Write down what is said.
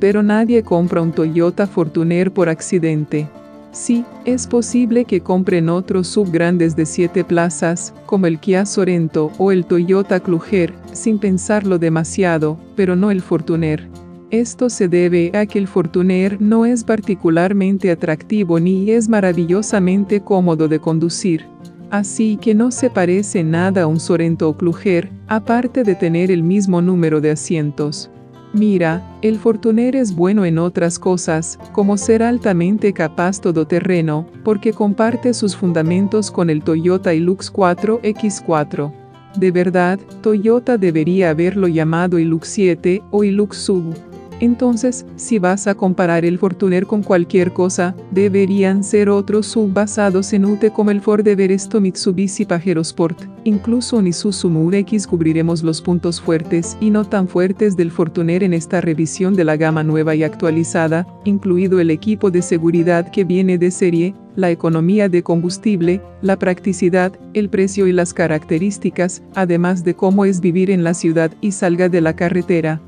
Pero nadie compra un Toyota Fortuner por accidente. Sí, es posible que compren otros SUV grandes de 7 plazas, como el Kia Sorento o el Toyota Kluger, sin pensarlo demasiado, pero no el Fortuner. Esto se debe a que el Fortuner no es particularmente atractivo ni es maravillosamente cómodo de conducir. Así que no se parece nada a un Sorento o Kluger, aparte de tener el mismo número de asientos. Mira, el Fortuner es bueno en otras cosas, como ser altamente capaz todoterreno, porque comparte sus fundamentos con el Toyota Hilux 4X4. De verdad, Toyota debería haberlo llamado Hilux 7 o Hilux SUV. Entonces, si vas a comparar el Fortuner con cualquier cosa, deberían ser otros SUV basados en UT como el Ford Everest o Mitsubishi Pajero Sport. Incluso un Isuzu Mu-X. Cubriremos los puntos fuertes y no tan fuertes del Fortuner en esta revisión de la gama nueva y actualizada, incluido el equipo de seguridad que viene de serie, la economía de combustible, la practicidad, el precio y las características, además de cómo es vivir en la ciudad y salga de la carretera.